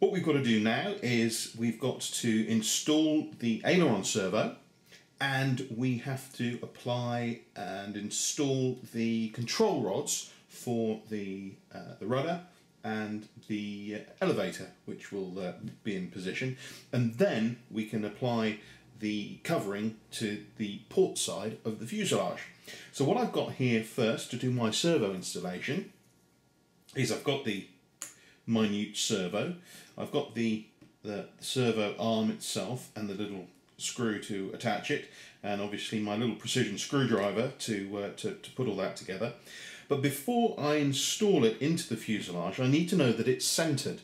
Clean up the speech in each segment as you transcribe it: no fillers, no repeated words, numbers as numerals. What we've got to do now is we've got to install the aileron servo, and we have to apply and install the control rods for the rudder and the elevator, which will be in position, and then we can apply the covering to the port side of the fuselage. So what I've got here first to do my servo installation is I've got the minute servo, I've got the servo arm itself and the little screw to attach it, and obviously my little precision screwdriver to put all that together. But before I install it into the fuselage, I need to know that it's centered,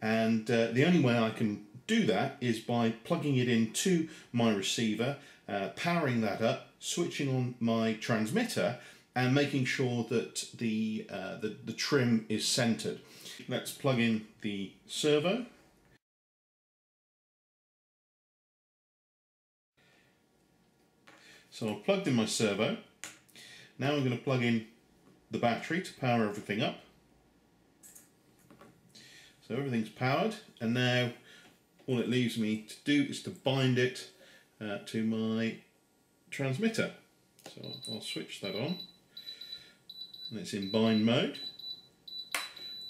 and the only way I can do that is by plugging it into my receiver, powering that up, switching on my transmitter, and making sure that the trim is centered. Let's plug in the servo. So I've plugged in my servo. Now I'm going to plug in the battery to power everything up. So everything's powered, and now all it leaves me to do is to bind it to my transmitter. So I'll switch that on, and it's in bind mode.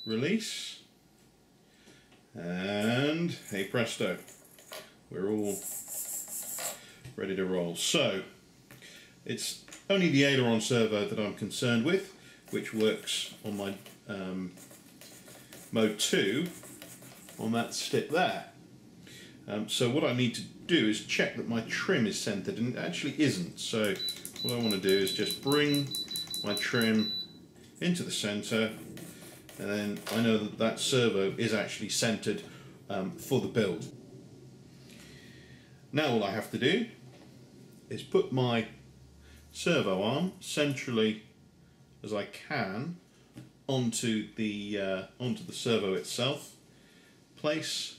Release, and hey presto, we're all ready to roll. So it's only the aileron servo that I'm concerned with, which works on my mode 2 on that stick there. So what I need to do is check that my trim is centered, and it actually isn't. So what I want to do is just bring my trim into the center, and then I know that that servo is actually centered for the build. Now all I have to do is put my servo arm centrally as I can onto the servo itself, place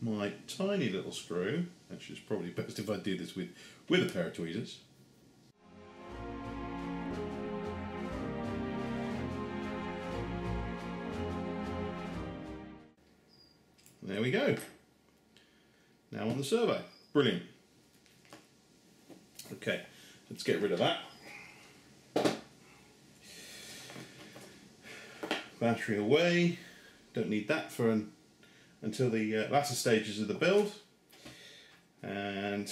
my tiny little screw, which is probably best if I do this with a pair of tweezers, there we go, now on the servo, brilliant. Okay, let's get rid of that. Battery away, don't need that for until the latter stages of the build, and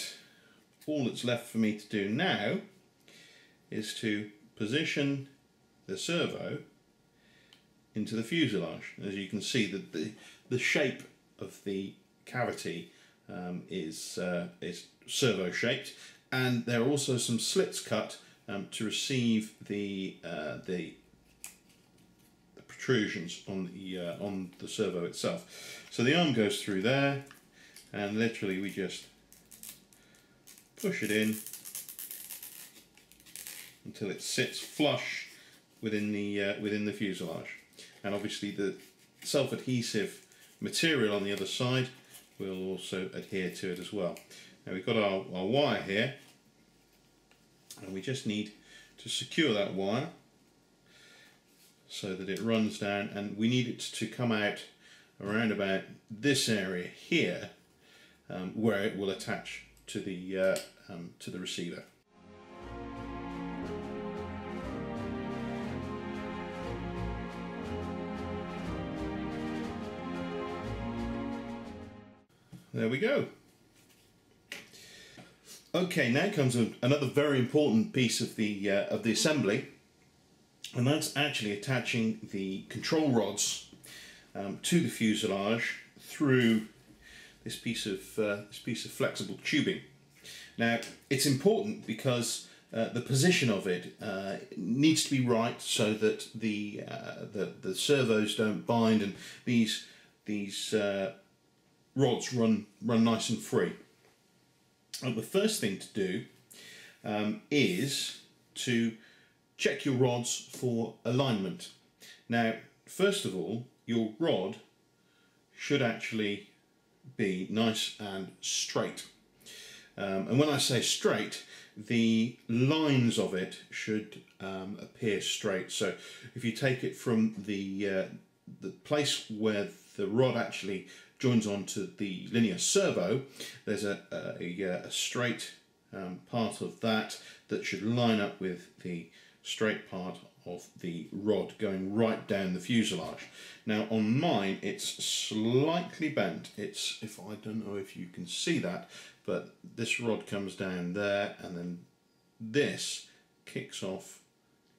all that's left for me to do now is to position the servo into the fuselage. As you can see, that the shape of the cavity is servo shaped, and there are also some slits cut to receive the protrusions on the servo itself. So the arm goes through there, and literally we just push it in until it sits flush within the fuselage, and obviously the self-adhesive material on the other side will also adhere to it as well. Now we've got our wire here, and we just need to secure that wire so that it runs down, and we need it to come out around about this area here, where it will attach to the receiver. There we go. Okay, now comes another very important piece of the assembly, and that's actually attaching the control rods to the fuselage through this piece of flexible tubing. Now it's important because the position of it needs to be right so that the servos don't bind, and these rods run nice and free. And the first thing to do is to check your rods for alignment. Now, first of all, your rod should actually be nice and straight. And when I say straight, the lines of it should appear straight. So if you take it from the place where the rod actually joins onto the linear servo, there's a straight part of that should line up with the straight part of the rod going right down the fuselage. Now on mine it's slightly bent. It's, if I don't know if you can see that, but this rod comes down there and then this kicks off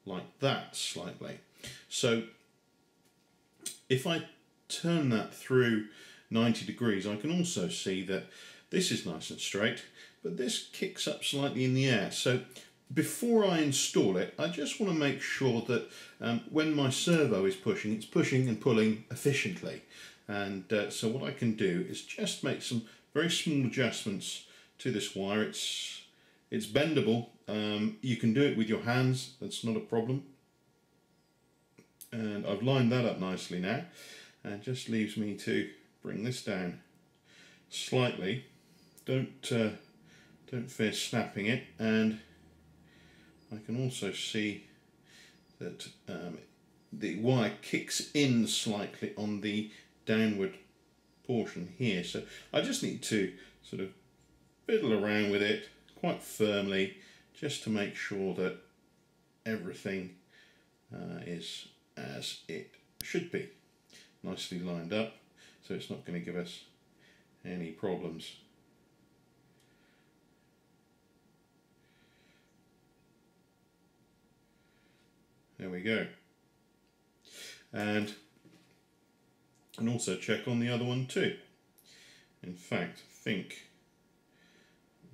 like that slightly. So if I turn that through 90 degrees, I can also see that this is nice and straight, but this kicks up slightly in the air. So before I install it, I just want to make sure that when my servo is pushing, it's pushing and pulling efficiently. And so what I can do is just make some very small adjustments to this wire. It's bendable. You can do it with your hands. That's not a problem. And I've lined that up nicely now. And just leaves me to bring this down slightly. Don't fear snapping it. And I can also see that the wire kicks in slightly on the downward portion here, so I just need to sort of fiddle around with it quite firmly just to make sure that everything is as it should be, nicely lined up, so it's not going to give us any problems. There we go. And also check on the other one too. In fact, I think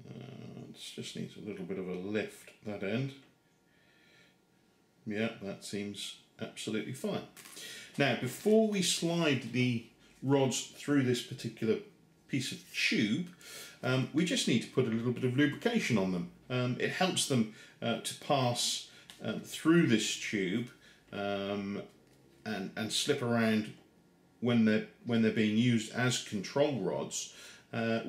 it just needs a little bit of a lift at that end. Yeah, that seems absolutely fine. Now, before we slide the rods through this particular piece of tube, we just need to put a little bit of lubrication on them. It helps them to pass through this tube and slip around when they're being used as control rods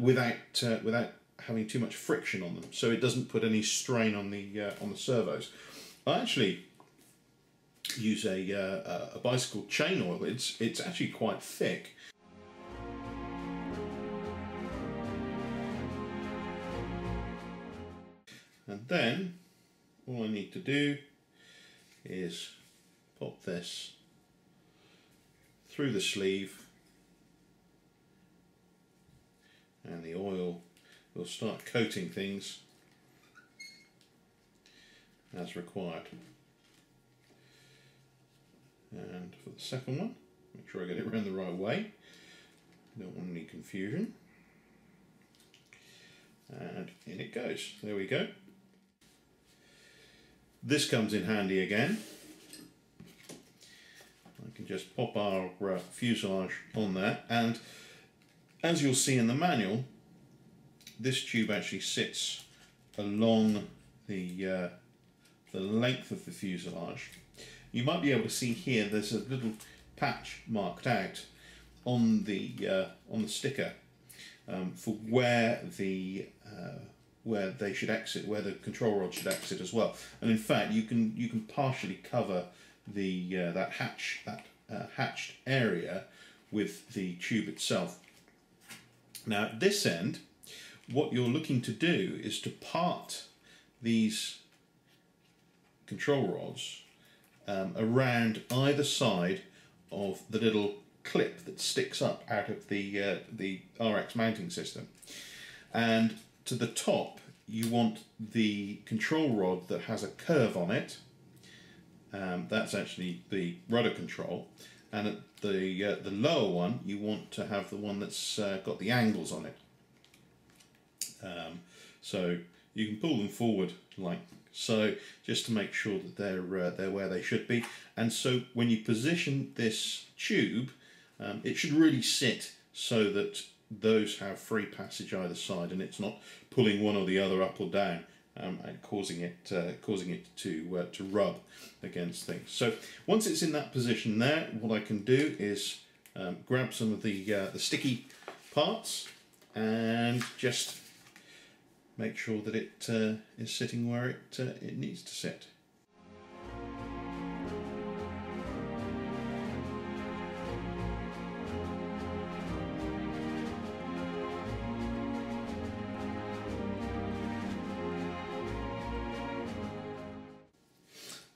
without having too much friction on them, so it doesn't put any strain on the servos. I actually use a bicycle chain oil. It's actually quite thick. And then all I need to do is pop this through the sleeve and the oil will start coating things as required. And for the second one, make sure I get it around the right way. Don't want any confusion. And in it goes. There we go. This comes in handy again. I can just pop our fuselage on there, and as you'll see in the manual, this tube actually sits along the length of the fuselage. You might be able to see here there's a little patch marked out on the sticker for where they should exit, where the control rod should exit as well. And in fact, you can partially cover the that hatched area with the tube itself. Now at this end, what you're looking to do is to part these control rods around either side of the little clip that sticks up out of the RX mounting system, and to the top you want the control rod that has a curve on it. That's actually the rudder control, and at the lower one you want to have the one that's got the angles on it. So you can pull them forward like so, just to make sure that they're where they should be. And so when you position this tube, it should really sit so that those have free passage either side, and it's not pulling one or the other up or down and causing it to rub against things. So once it's in that position there, what I can do is grab some of the sticky parts and just make sure that it is sitting where it needs to sit.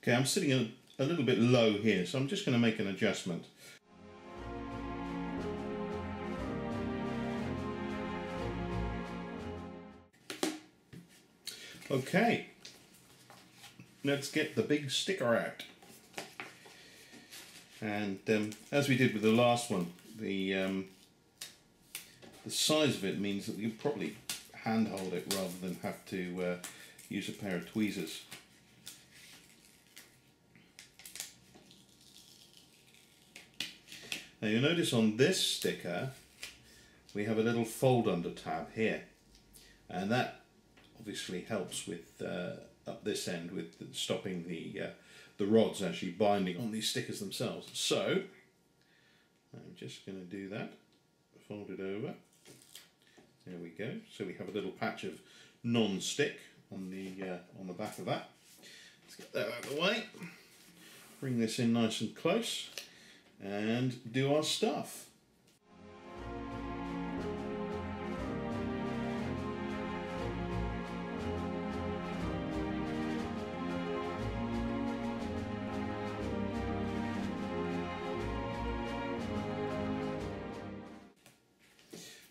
Okay, I'm sitting a little bit low here, so I'm just going to make an adjustment. Okay, let's get the big sticker out. And as we did with the last one, the size of it means that you probably handhold it rather than have to use a pair of tweezers. Now you'll notice on this sticker we have a little fold under tab here, and that obviously helps with up this end with stopping the rods actually binding on these stickers themselves. So I'm just going to do that, fold it over, there we go. So we have a little patch of non-stick on the back of that. Let's get that out of the way, bring this in nice and close and do our stuff.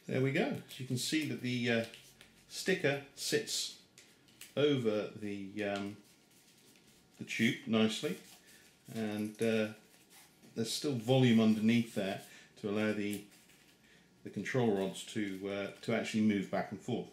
There we go. So you can see that the sticker sits over the tube nicely, and there's still volume underneath there to allow the control rods to actually move back and forth.